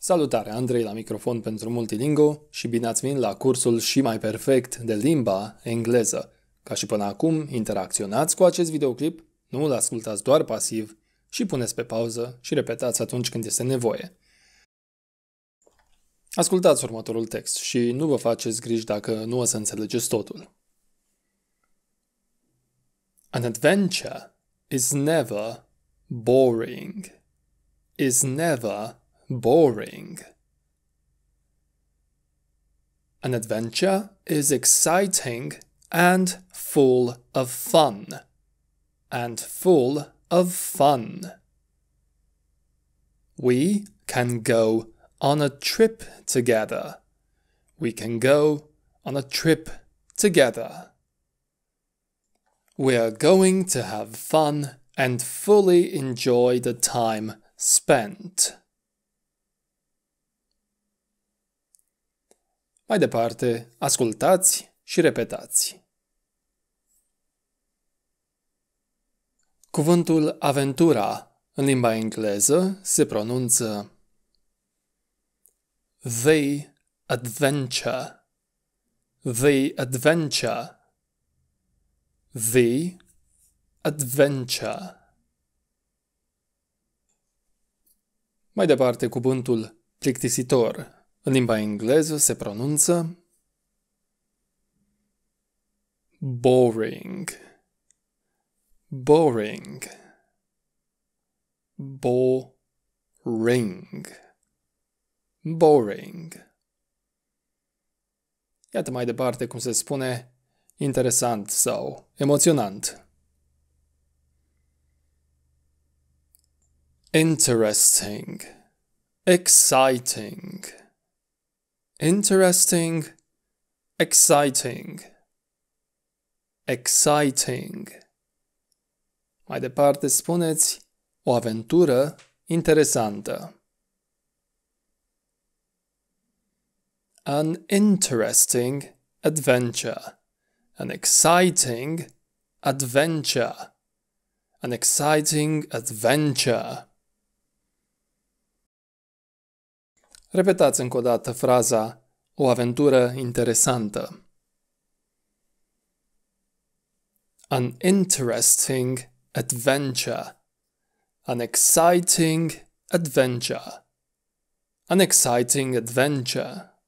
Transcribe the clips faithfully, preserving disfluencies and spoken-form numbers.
Salutare, Andrei la microfon pentru Multilingo și bine ați venit la cursul și mai perfect de limba engleză. Ca și până acum, interacționați cu acest videoclip, nu îl ascultați doar pasiv și puneți pe pauză și repetați atunci când este nevoie. Ascultați următorul text și nu vă faceți griji dacă nu o să înțelegeți totul. An adventure is never boring. Is never boring. An adventure is exciting and full of fun. And full of fun. We can go on a trip together. We can go on a trip together. We are going to have fun and fully enjoy the time spent. Mai departe, ascultați și repetați. Cuvântul aventura în limba engleză se pronunță The adventure. The adventure. The adventure. Mai departe, cuvântul plictisitor în limba engleză se pronunță boring. Boring. Boring. Boring. Iată mai departe cum se spune interesant sau emoționant. Interesting. Exciting. Interesting. Exciting. Exciting. Mai departe spuneți o aventură interesantă. An interesting adventure. An exciting adventure. An exciting adventure. Repetați încă o dată fraza o aventură interesantă. An interesting adventure. An exciting adventure. An exciting adventure.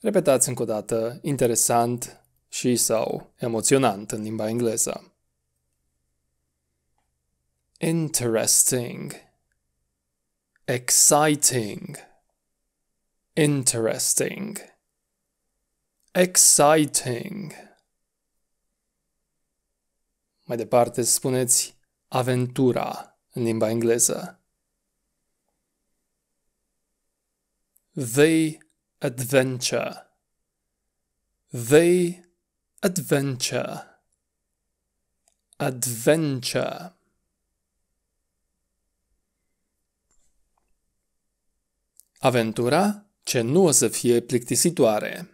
Repetați încă o dată, interesant și sau emoționant în limba engleză. Interesting. Exciting. Interesting. Exciting. Mai departe spuneți aventura în limba engleză. The adventure. The adventure. Adventure. Aventura ce nu o să fie plictisitoare.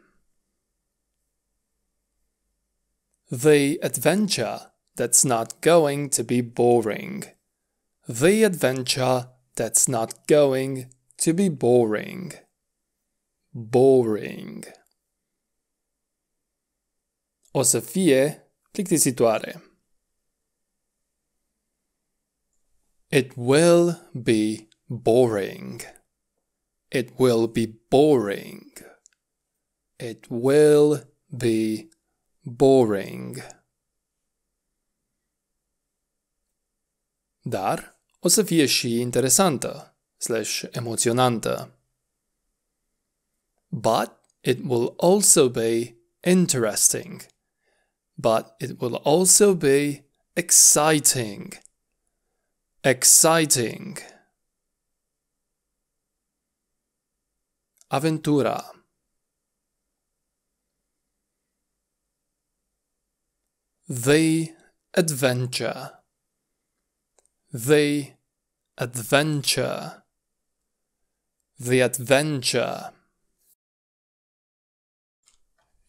The adventure that's not going to be boring. The adventure that's not going to be boring. Boring. O să fie plictisitoare. It will be boring. It will be boring. It will be boring. Dar o să fie și interesantă, slash emoționantă. But it will also be interesting. But it will also be exciting. Exciting. Aventura. The adventure. The adventure. The adventure.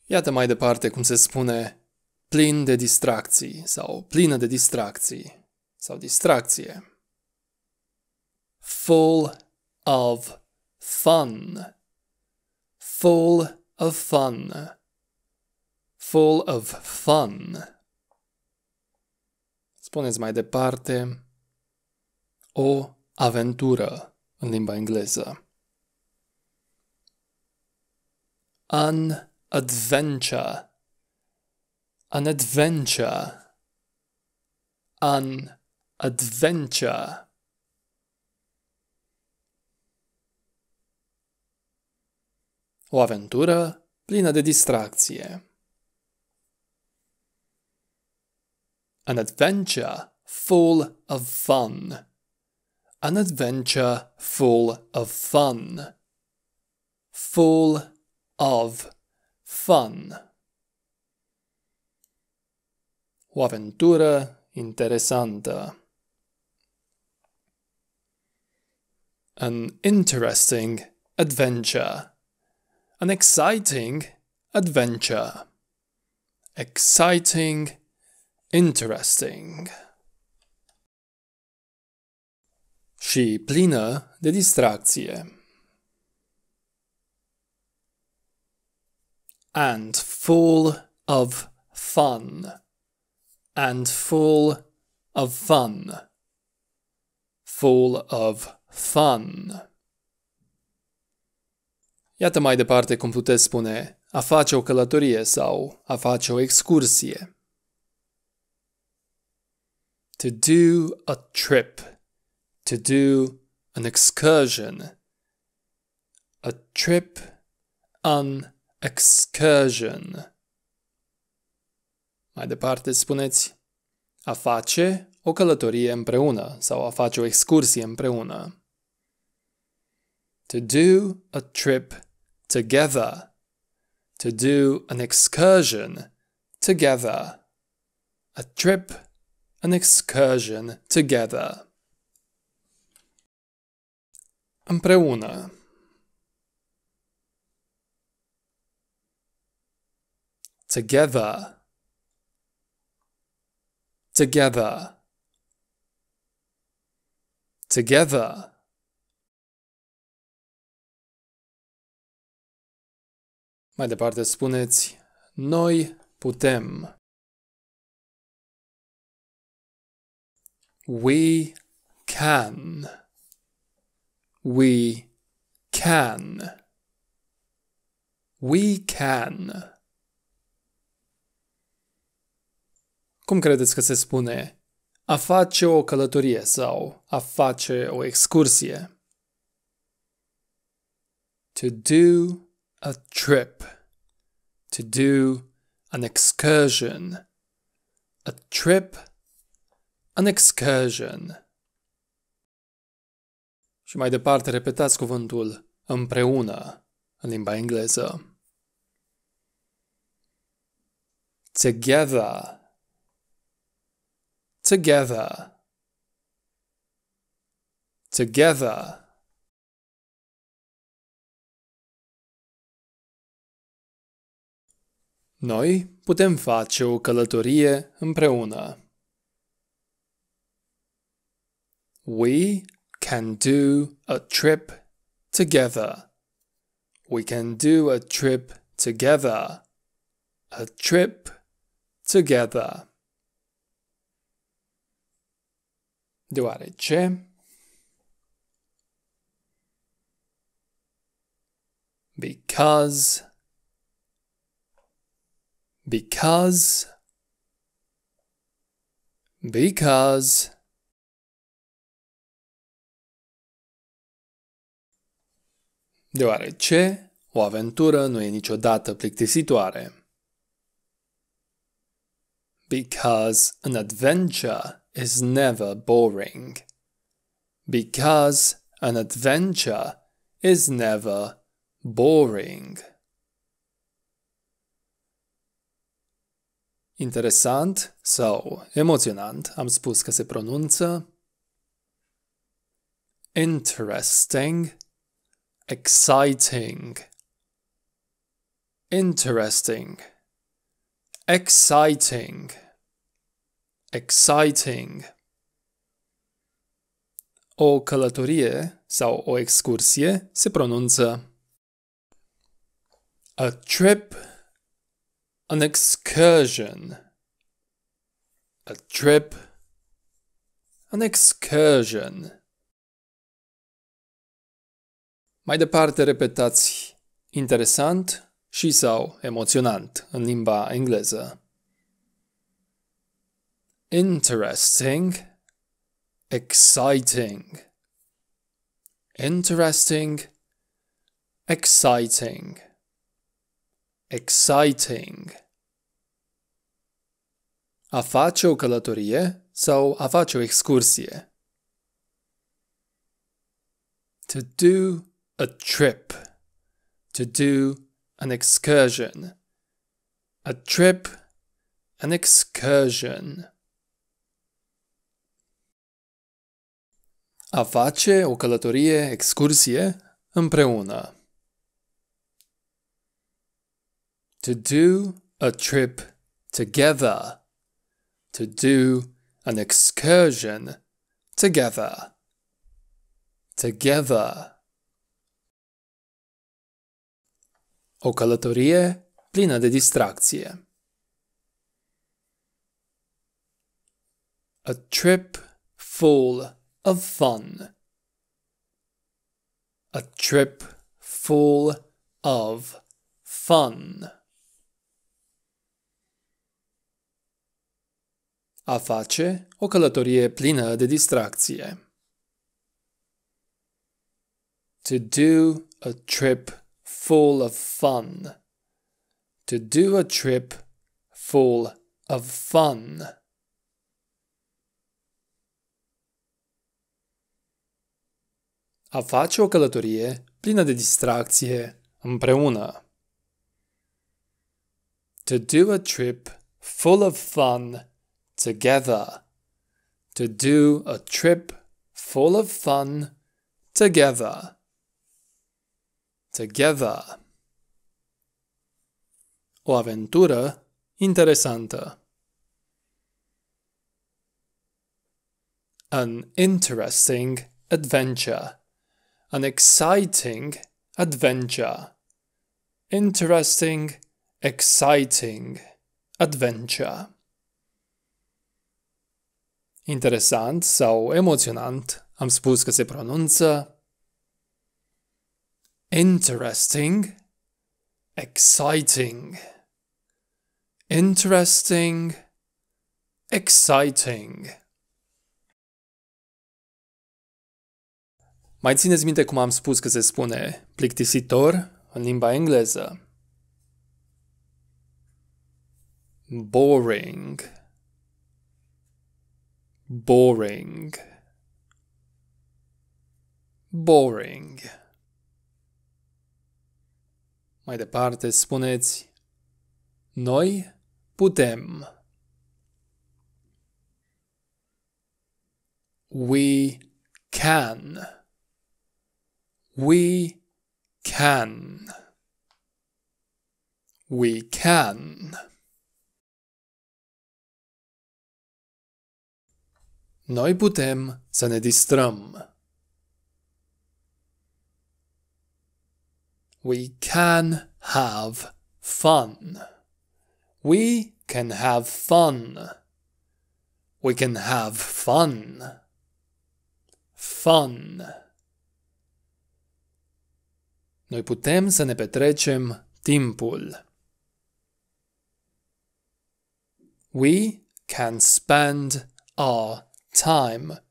Iată mai departe cum se spune plin de distracții sau plină de distracții sau distracție. full of fun, full of fun, full of fun. Spuneți mai departe o aventură în limba engleză. An adventure, an adventure, an adventure. O aventură plină de distracție. An adventure full of fun. An adventure full of fun. Full of fun. O aventură interesantă. An interesting adventure. An exciting adventure. Exciting, interesting. Și plină de distracție. And full of fun. And full of fun. Full of fun. Iată mai departe cum puteți spune a face o călătorie sau a face o excursie. To do a trip. To do an excursion. A trip, an excursion. Mai departe spuneți a face o călătorie împreună sau a face o excursie împreună. To do a trip together. To do an excursion together. A trip, an excursion together. Împreună. Together. Together. Together. Mai departe spuneți, noi putem. We can. We can. We can. Cum credeți că se spune a face o călătorie sau a face o excursie? To do a trip. To do an excursion. A trip, an excursion. Și mai departe repetați cuvântul împreună în limba engleză. Together. Together. Together. Noi putem face o călătorie împreună. We can do a trip together. We can do a trip together. A trip together. Deoarece, because, because, because. Deoarece o aventură nu e niciodată plictisitoare. Because an adventure is never boring. Because an adventure is never boring. Interesant sau emoționant, am spus că se pronunță interesting, exciting, interesting, exciting, exciting. O călătorie sau o excursie se pronunță a trip, an excursion. A trip, an excursion. Mai departe repetați interesant și sau emoționant în limba engleză. Interesting, exciting. Interesting, exciting. Exciting. A face o călătorie sau a face o excursie. To do a trip. To do an excursion. A trip, an excursion. A face o călătorie, excursie, împreună. To do a trip together. To do an excursion together. Together. O călătorie plină de distracție. A trip full of fun. A trip full of fun. A face o călătorie plină de distracție. To do a trip full of fun. To do a trip full of fun. A face o călătorie plină de distracție împreună. To do a trip full of fun together. To do a trip full of fun together. Together. O aventură interesantă. An interesting adventure. An exciting adventure. Interesting, exciting adventure. Interesant sau emoționant, am spus că se pronunță interesting, exciting. Interesting, exciting. Mai țineți minte cum am spus că se spune plictisitor în limba engleză? Boring. Boring. Boring. Mai departe spuneți noi putem. We can. We can. We can. Noi putem să ne distrăm. We can have fun. We can have fun. We can have fun. Fun. Noi putem să ne petrecem timpul. We can spend our time.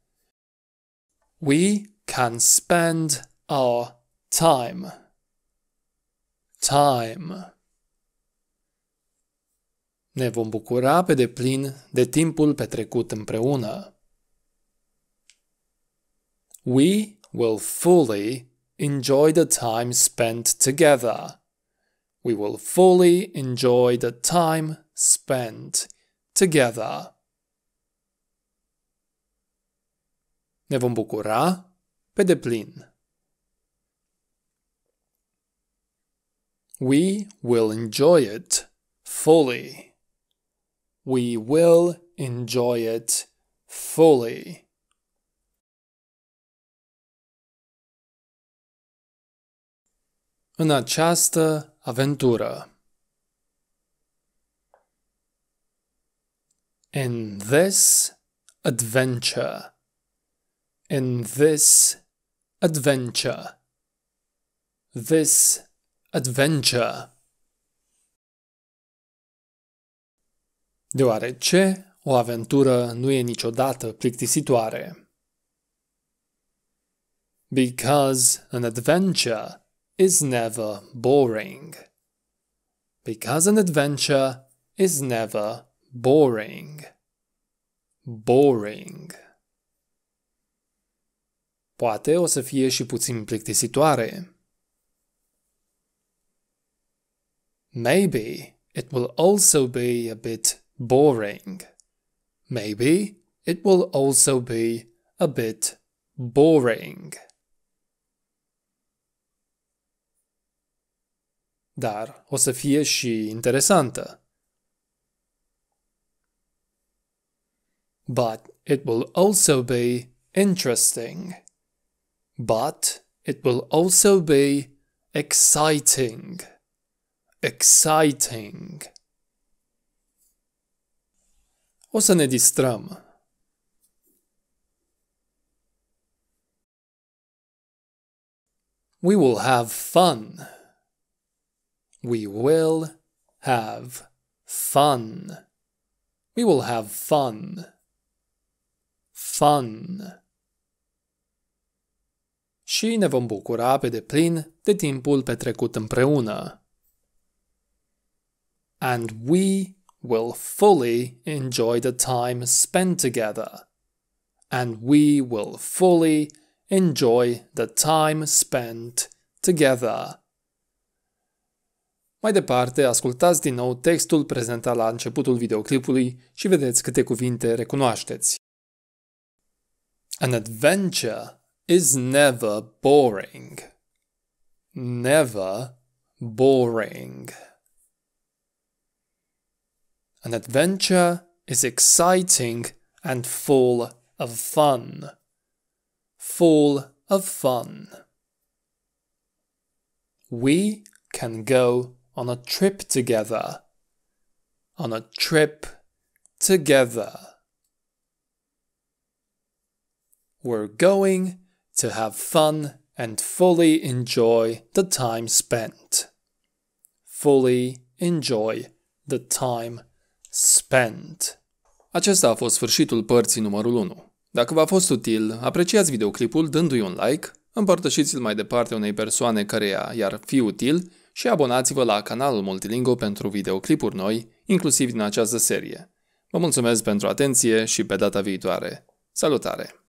We can spend our time. Time. Ne vom bucura pe deplin de timpul petrecut împreună. We will fully enjoy the time spent together. We will fully enjoy the time spent together. Ne vom bucura pe deplin. We will enjoy it fully. We will enjoy it fully. în această aventură. In this adventure. In this adventure. This adventure. Deoarece o aventură nu e niciodată plictisitoare. Because an adventure is never boring. Because an adventure is never boring. Boring. Poate o să fie și puțin plictisitoare. Maybe it will also be a bit boring. Maybe it will also be a bit boring. Dar o să fie și interesantă. But it will also be interesting. But it will also be exciting. Exciting. O să ne distrăm. We will have fun. We will have fun. We will have fun. Fun. Și ne vom bucura pe deplin de timpul petrecut împreună. And we will fully enjoy the time spent together. And we will fully enjoy the time spent together. Mai departe, ascultați din nou textul prezentat la începutul videoclipului și vedeți câte cuvinte recunoașteți. An adventure is never boring. Never boring. An adventure is exciting and full of fun. Full of fun. We can go on a trip together. On a trip together. We're going to have fun and fully enjoy the time spent. Fully enjoy the time spent. Acesta a fost sfârșitul părții numărul unu. Dacă v-a fost util, apreciați videoclipul dându-i un like, împărtășiți-l mai departe unei persoane care i-ar fi util și abonați-vă la canalul Multilingo pentru videoclipuri noi, inclusiv din această serie. Vă mulțumesc pentru atenție și pe data viitoare. Salutare!